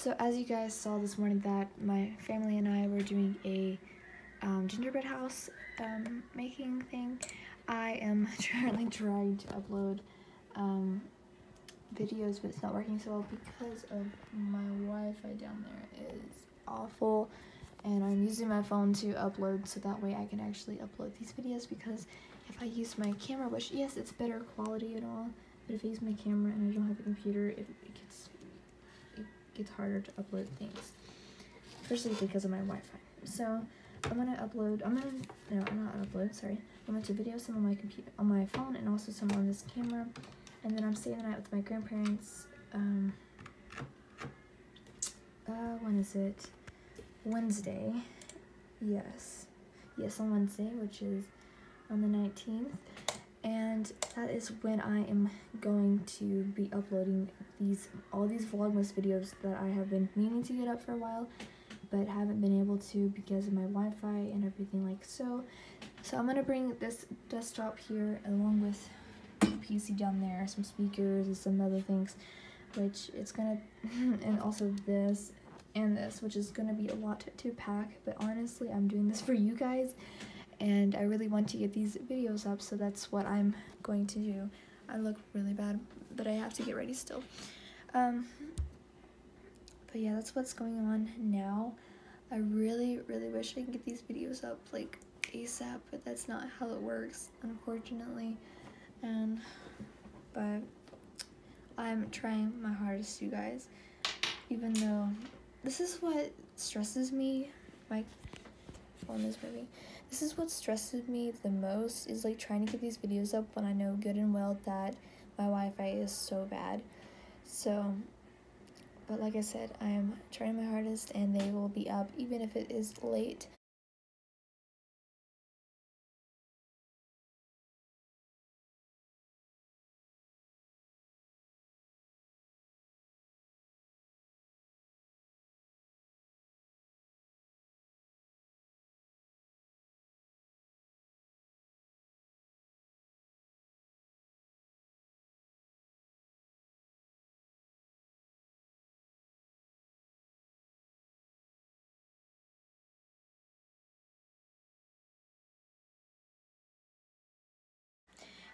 So as you guys saw this morning, that my family and I were doing a gingerbread house making thing. I am currently trying to upload videos, but it's not working so well because of my Wi-Fi down there is awful, and I'm using my phone to upload so that way I can actually upload these videos, because if I use my camera, which yes, it's better quality and all, but if I use my camera and I don't have a computer, it gets harder to upload things, especially because of my Wi-Fi. So I'm going to video some on my computer, on my phone, and also some on this camera, and then I'm staying the night with my grandparents. When is it? Wednesday. Yes, on Wednesday, which is on the 19th, and that is when I am going to be uploading all these Vlogmas videos that I have been meaning to get up for a while, but haven't been able to because of my Wi-Fi and everything like so. So I'm gonna bring this desktop here along with PC down there, some speakers and some other things, which it's gonna, and also this and this, which is gonna be a lot to pack, but honestly I'm doing this for you guys and I really want to get these videos up, so that's what I'm going to do. I look really bad, but I have to get ready still. But yeah, that's what's going on now. I really, really wish I could get these videos up like ASAP, but that's not how it works, unfortunately. But I'm trying my hardest, you guys. Even though this is what stresses me, my phone is moving. This is what stresses me the most, is like trying to get these videos up when I know good and well that my Wi-Fi is so bad. So. But like I said, I am trying my hardest and they will be up even if it is late.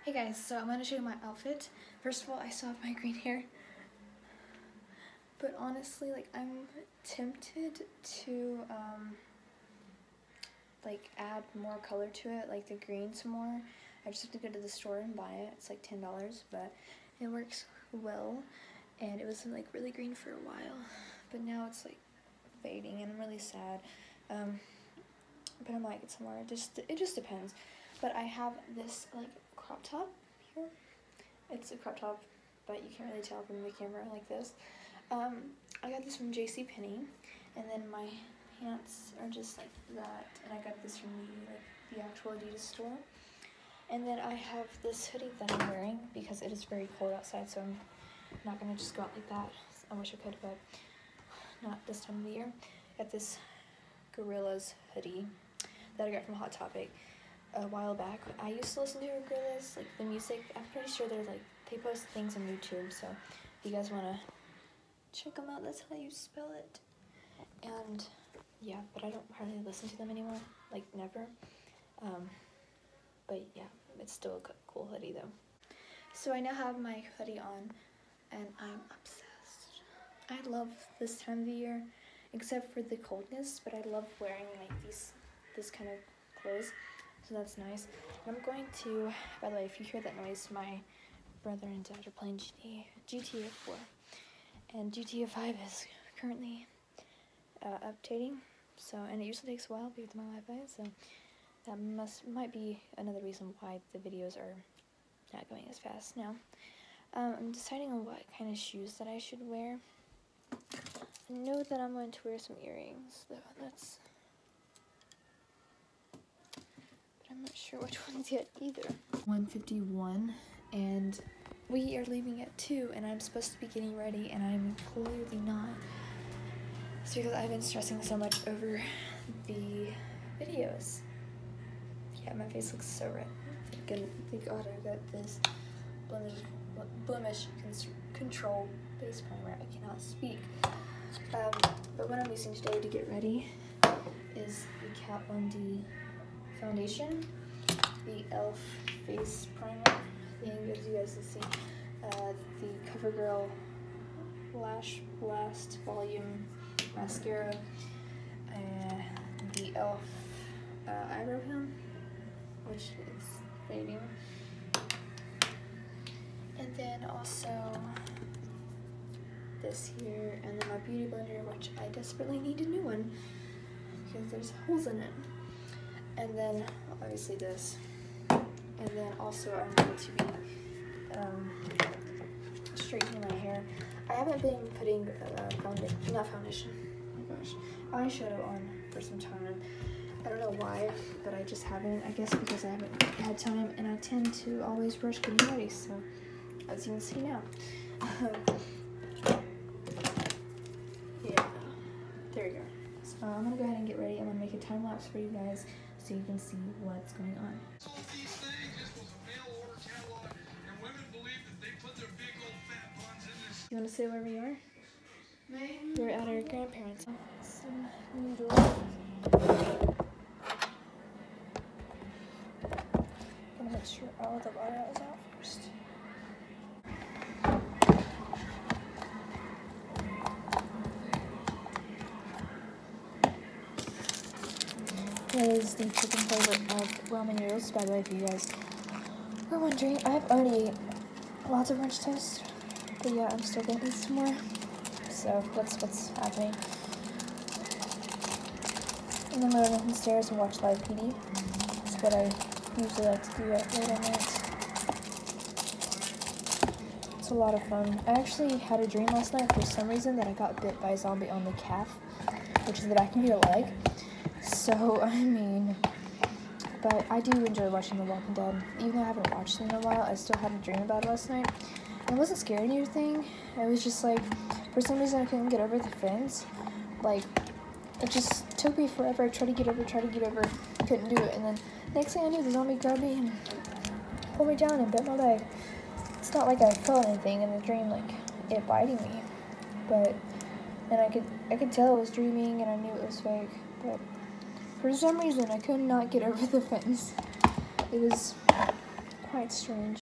Hey guys, so I'm going to show you my outfit. First of all, I still have my green hair, but honestly, like, I'm tempted to, like, add more color to it, like the green some more. I just have to go to the store and buy it. It's like $10, but it works well, and it was, like, really green for a while, but now it's, like, fading, and I'm really sad, but I might get some more. It just depends, but I have this, like, crop top here. It's a crop top, but you can't really tell from the camera like this. I got this from JCPenney, and then my pants are just like that, and I got this from the actual Adidas store. And then I have this hoodie that I'm wearing because it is very cold outside, so I'm not gonna just go out like that. I wish I could, but not this time of the year. I got this Gorillaz hoodie that I got from Hot Topic a while back. I used to listen to Gorillaz, like the music. I'm pretty sure they're like, they post things on YouTube, so if you guys want to check them out, that's how you spell it. And yeah, but I don't hardly listen to them anymore, like never. But yeah, it's still a cool hoodie though. So I now have my hoodie on and I'm obsessed. I love this time of the year, except for the coldness, but I love wearing like this kind of clothes. So that's nice. And I'm going to, by the way, if you hear that noise, my brother and dad are playing GTA 4. And GTA 5 is currently updating. So, and it usually takes a while because of my Wi-Fi. So that might be another reason why the videos are not going as fast now. I'm deciding on what kind of shoes that I should wear. I know that I'm going to wear some earrings, though. I'm not sure which ones yet either. 1:51, and we are leaving at 2, and I'm supposed to be getting ready, and I'm clearly not. It's because I've been stressing so much over the videos. Yeah, my face looks so red. Thank God I got this blemish control face primer. I cannot speak. But what I'm using today to get ready is the Kat Von D foundation, the Elf face primer thing, as you guys can see, the CoverGirl Lash Blast Volume Mascara, the Elf eyebrow pen, which is fading, and then also this here, and then my beauty blender, which I desperately need a new one because there's holes in it, and then obviously this, and then also I'm going to be straightening my hair. I haven't been putting not foundation, oh my gosh, eyeshadow on for some time. I don't know why, but I just haven't. I guess because I haven't had time, and I tend to always rush getting ready, so as you can see now. Yeah, there you go. So I'm going to go ahead and get ready. I'm going to make a time lapse for you guys so you can see what's going on. You want to say where we are? We're at our grandparents' house. Some noodles. Make sure all the water is out first. Here is the chicken flavor of ramen noodles. By the way, if you guys were wondering, I've already ate lots of French toast, but yeah, I'm still getting some more. So that's what's happening. And then we're going downstairs and watch Live PD. That's what I usually like to do that late at night. It's a lot of fun. I actually had a dream last night for some reason that I got bit by a zombie on the calf, which is the back of your leg. So, I mean, but I do enjoy watching The Walking Dead. Even though I haven't watched it in a while, I still had a dream about it last night. And it wasn't scary or anything. I was just like, for some reason I couldn't get over the fence. Like, it just took me forever. I tried to get over, couldn't do it, and then next thing I knew, the zombie grabbed me and pulled me down and bit my leg. It's not like I felt anything in the dream, like it biting me, but and I could tell it was dreaming, and I knew it was fake. But for some reason, I could not get over the fence. It was quite strange.